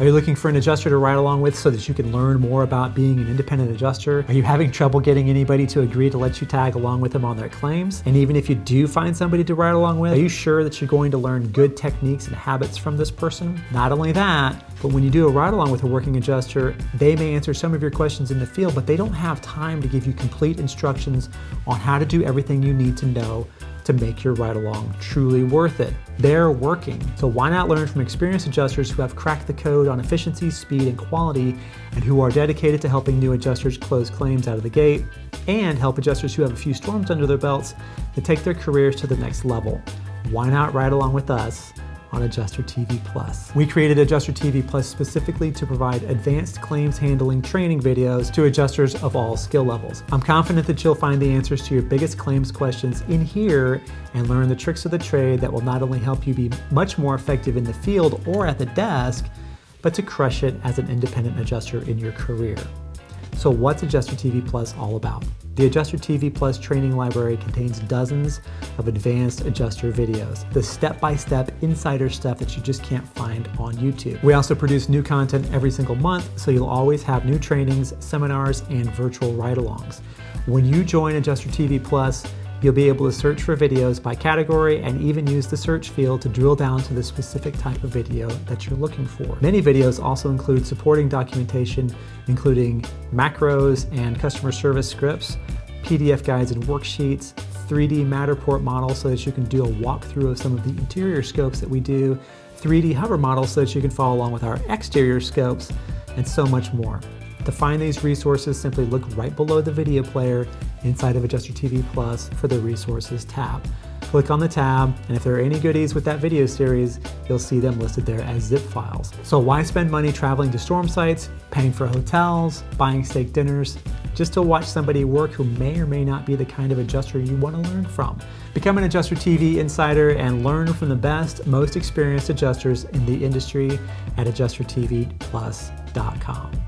Are you looking for an adjuster to ride along with so that you can learn more about being an independent adjuster? Are you having trouble getting anybody to agree to let you tag along with them on their claims? And even if you do find somebody to ride along with, are you sure that you're going to learn good techniques and habits from this person? Not only that, but when you do a ride along with a working adjuster, they may answer some of your questions in the field, but they don't have time to give you complete instructions on how to do everything you need to know to make your ride-along truly worth it. They're working. So why not learn from experienced adjusters who have cracked the code on efficiency, speed, and quality, and who are dedicated to helping new adjusters close claims out of the gate, and help adjusters who have a few storms under their belts to take their careers to the next level. Why not ride along with us on Adjuster TV Plus? We created Adjuster TV Plus specifically to provide advanced claims handling training videos to adjusters of all skill levels. I'm confident that you'll find the answers to your biggest claims questions in here and learn the tricks of the trade that will not only help you be much more effective in the field or at the desk, but to crush it as an independent adjuster in your career. So what's Adjuster TV Plus all about? The Adjuster TV Plus training library contains dozens of advanced adjuster videos, the step-by-step insider stuff that you just can't find on YouTube. We also produce new content every single month, so you'll always have new trainings, seminars, and virtual ride-alongs. When you join Adjuster TV Plus, you'll be able to search for videos by category and even use the search field to drill down to the specific type of video that you're looking for. Many videos also include supporting documentation, including macros and customer service scripts, PDF guides and worksheets, 3D Matterport models so that you can do a walkthrough of some of the interior scopes that we do, 3D hover models so that you can follow along with our exterior scopes, and so much more. To find these resources, simply look right below the video player inside of Adjuster TV Plus for the Resources tab. Click on the tab, and if there are any goodies with that video series, you'll see them listed there as zip files. So why spend money traveling to storm sites, paying for hotels, buying steak dinners, just to watch somebody work who may or may not be the kind of adjuster you want to learn from? Become an Adjuster TV insider and learn from the best, most experienced adjusters in the industry at adjustertvplus.com.